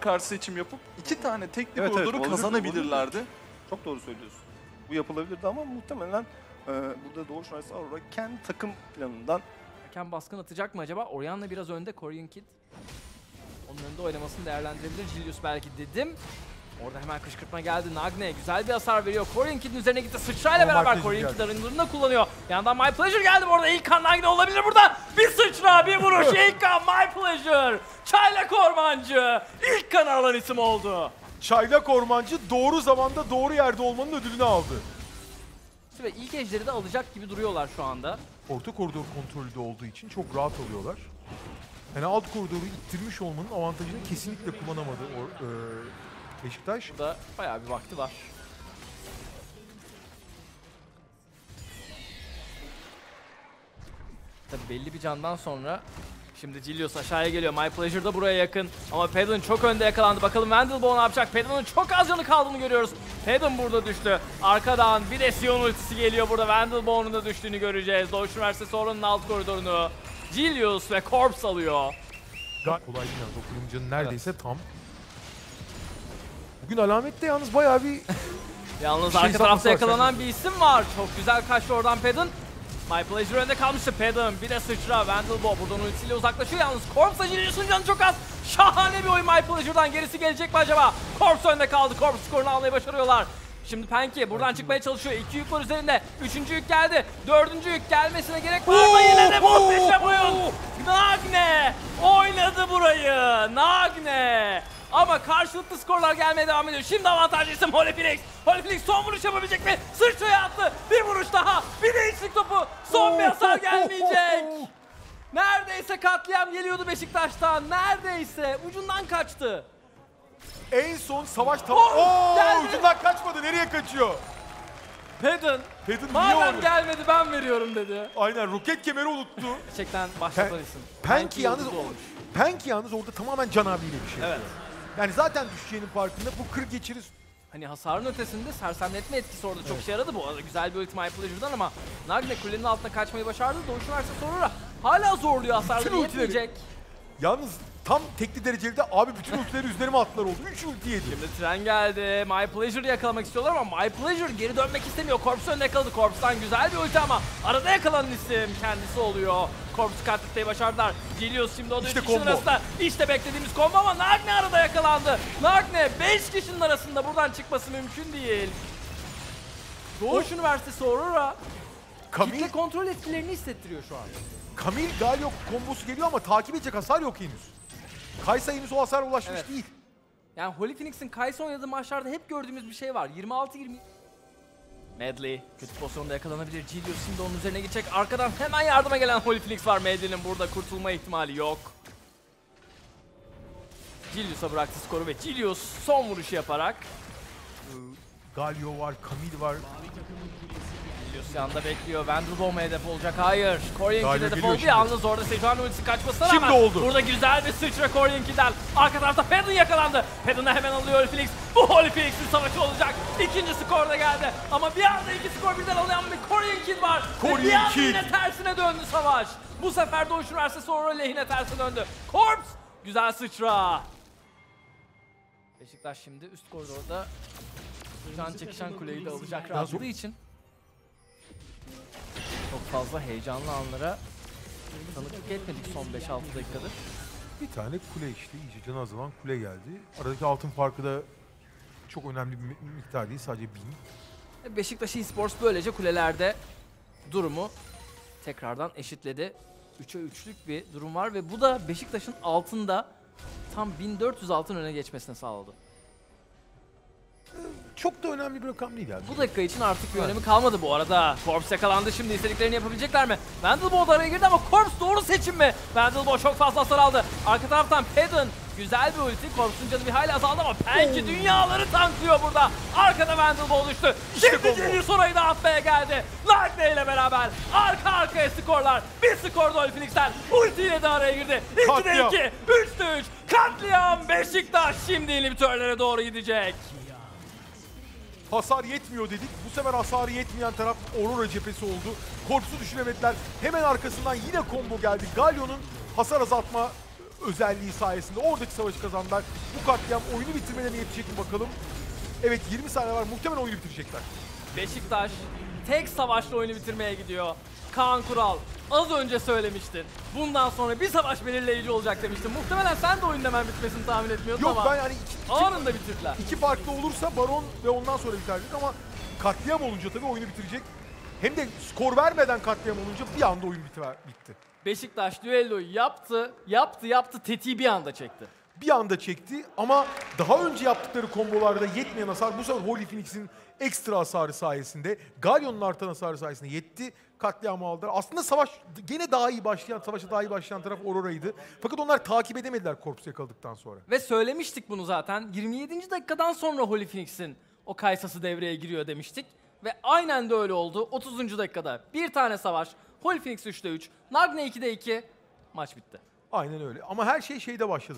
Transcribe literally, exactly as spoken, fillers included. karşı seçim yapıp iki tane teknik evet, koridoru evet, kazanabilirlerdi. Olabilir. Çok doğru söylüyorsun. Bu yapılabilirdi ama muhtemelen e, burada Doğuş Üniversitesi Aurora kendi takım planından. Erken baskın atacak mı acaba? Orianna biraz önde, Korean Kid. Onun önünde oynamasını değerlendirebilir. Gilius belki dedim. Orada hemen kışkırtma geldi. Nagne güzel bir hasar veriyor. Korean Kid'in üzerine gitti. Sıçrayla ama beraber Korean Kid arınlarını kullanıyor. Yandan My Pleasure geldi orada. İlk kan Nagne olabilir burada. Bir sıçra, bir vuruş. İlk kan My Pleasure. Çaylak Ormancı. İlk kanı alan isim oldu. Çaylak Ormancı doğru zamanda doğru yerde olmanın ödülünü aldı. Ve ilk ejderi de alacak gibi duruyorlar şu anda. Orta koridor kontrolü de olduğu için çok rahat alıyorlar. Yani alt koridoru ittirmiş olmanın avantajını kesinlikle kullanamadı o, e Beşiktaş. Burada bayağı bir vakti var. Tabii belli bir candan sonra şimdi Gilius aşağıya geliyor. My Pleasure da buraya yakın. Ama Padden çok önde yakalandı. Bakalım Vandal Boğ ne yapacak? Padden'ın çok az yanı kaldığını görüyoruz. Padden burada düştü. Arkadan bir de Sion ultisi geliyor. Burada Vandal Boğ'un da düştüğünü göreceğiz. Doğuş Üniversitesi Aurora'nın alt koridorunu Gilius ve Korps alıyor. Kolay bir yalnız. O kurumcanın neredeyse evet. tam. Bugün alamette yalnız bayağı bir... yalnız şey arka tarafta yakalanan bir isim var. Çok güzel kaçtı oradan Padden. My Pleasure önde kalmıştı. Padden bir de sıçra. Vandal Bow buradan ultisiyle uzaklaşıyor. Yalnız Korps'a Gilius'un canı çok az. Şahane bir oyun My Pleasure'dan. Gerisi gelecek mi acaba? Korps önde kaldı. Korps skorunu almayı başarıyorlar. Şimdi Penki buradan çıkmaya çalışıyor. İki yük var üzerinde. Üçüncü yük geldi. Dördüncü yük gelmesine gerek var mı? Yine de muhteşem oyun. Nagne oynadı burayı. Nagne. Ama karşılıklı skorlar gelmeye devam ediyor. Şimdi avantajlı isim Holy Phoenix. Holy Phoenix son vuruş yapabilecek mi? Sırçaya attı. Bir vuruş daha. Bir de içlik topu. Son bir hasar gelmeyecek. Neredeyse katliam geliyordu Beşiktaş'tan. Neredeyse. Ucundan kaçtı. En son savaş tam... Ooo! Ucundan kaçmadı. Nereye kaçıyor? Padden. Padden madem gelmedi ben veriyorum dedi. Aynen. Roket kemeri unuttu. Gerçekten başlatan isim. Penki yalnız, Penki yalnız orada tamamen can abiyle bir şey yapıyor. Evet. Yani zaten düşeceğinin farkında bu kırk geçiriz. Hani hasarın ötesinde sersemletme etkisi orada evet. çok işe yaradı bu arada. Güzel bir ulti My Pleasure'dan ama Nagne kulenin altına kaçmayı başardı. Doğuş Üniversitesi Aurora hala zorluyor hasarını yetmeyecek. Yalnız tam tekli dereceli de abi bütün ultileri üzerime attılar oldu. Üç ulti yedi. Şimdi tren geldi. My Pleasure'ı yakalamak istiyorlar ama My Pleasure geri dönmek istemiyor. Korps'u önüne yakaladı. Korps'tan güzel bir ulti ama arada yakalanan isim kendisi oluyor. Korps'u katletmeyi başardılar. Gilius şimdi o da işte üç kişinin arasında. İşte beklediğimiz combo ama Nagne arada yakalandı. Nagne beş kişinin arasında buradan çıkması mümkün değil. Doğuş o... Üniversitesi Aurora Camille... kitle kontrol etkilerini hissettiriyor şu an. Camille Galio kombosu geliyor ama takip edecek hasar yok henüz. Kaisa henüz o hasara ulaşmış evet. değil. Yani Holy Phoenix'in Kaisa oynadığı maçlarda hep gördüğümüz bir şey var. yirmi altı yirmi... Medley kötü pozisyonda yakalanabilir. Gilius şimdi onun üzerine gidecek. Arkadan hemen yardıma gelen Holy Phoenix var. Medley'nin burada kurtulma ihtimali yok. Gilius'a bıraktı skoru ve Gilius son vuruşu yaparak. Galio var, Camille var. Gilius yanında bekliyor. Wendredoğma hedef olacak. Hayır. Korean Kid hedef oldu. Yalnız orada Sejuani ultisi kaçmasına rağmen. Şimdi oldu. Burada güzel bir sıçra Korean Kid'den. Arka tarafta Padden yakalandı. Padden'ı hemen alıyor Holy Phoenix. Bu Holy Phoenix'in savaşı olacak. İkinci skor da geldi. Ama bir anda iki skor birden alayan bir Korean Kid var. Korean Kid. Bir anda yine tersine döndü savaş. Bu sefer Doğuş Üniversitesi Aurora lehine tersine döndü. Korps. Güzel sıçra. Beşiktaş şimdi üst koridorda can çekişen kuleyi de alacak rahatlığı için. Çok fazla heyecanlı anlara tanıklık etmedik son beş altı dakikadır. Bir tane kule işte, iyice canı azalan kule geldi. Aradaki altın farkı da çok önemli bir miktar değil, sadece bin. Beşiktaş e-Sports böylece kulelerde durumu tekrardan eşitledi. üçe üçlük bir durum var ve bu da Beşiktaş'ın altında tam bin dört yüz altın öne geçmesine sağladı. Çok da önemli bir rakam değil yani. Bu dakika için artık bir evet. önemi kalmadı bu arada. Korps yakalandı, şimdi istediklerini yapabilecekler mi? Vandal Bow araya girdi ama Korps doğru seçim mi? Vandal Bow çok fazla hasar aldı. Arka taraftan Padden güzel bir ulti. Korps'un canı bir hayli azaldı ama Penki dünyaları tanklıyor burada. Arkada Vandal Bow düştü. Şimdi Gilius orayı da atmaya geldi. Nagne ile beraber arka arkaya skorlar. Bir skor da Holy Phoenix'ten. Ulti ile de araya girdi. ikide iki, üçte üç. Katliam Beşiktaş şimdi inhibitörlere doğru gidecek. Hasar yetmiyor dedik. Bu sefer hasarı yetmeyen taraf Aurora cephesi oldu. Korps'u düşüremediler. Hemen arkasından yine combo geldi. Galio'nun hasar azaltma özelliği sayesinde oradaki savaşı kazandılar. Bu katliam oyunu bitirmelerine yetecek mi bakalım? Evet, yirmi saniye var, muhtemelen oyunu bitirecekler. Beşiktaş tek savaşla oyunu bitirmeye gidiyor. Kaan Kural, az önce söylemiştin. Bundan sonra bir savaş belirleyici olacak demiştin. Muhtemelen sen de oyunun hemen bitmesini tahmin etmiyordun. Yok, ama ben yani iki, iki, anında bitirdiler. İki farklı olursa Baron ve ondan sonra biterdik ama katliam olunca tabii oyunu bitirecek. Hem de skor vermeden katliam olunca bir anda oyun bitti. Beşiktaş düelloyu yaptı, yaptı, yaptı, tetiği bir anda çekti. Bir anda çekti ama daha önce yaptıkları kombolarda yetmeyen hasar bu sefer Holy Phoenix'in ekstra hasarı sayesinde, Galio'nun artan hasarı sayesinde yetti. Katliamı aldılar. Aslında savaş gene daha iyi başlayan, savaşa daha iyi başlayan taraf Aurora'ydı. Fakat onlar takip edemediler Korps'u yakaladıktan sonra. Ve söylemiştik bunu zaten. yirmi yedinci dakikadan sonra Holy Phoenix'in o Kaisa'sı devreye giriyor demiştik. Ve aynen de öyle oldu. otuzuncu dakikada bir tane savaş. Holy Phoenix üçte üç, Nagne ikide iki. Maç bitti. Aynen öyle. Ama her şey şeyde başladı.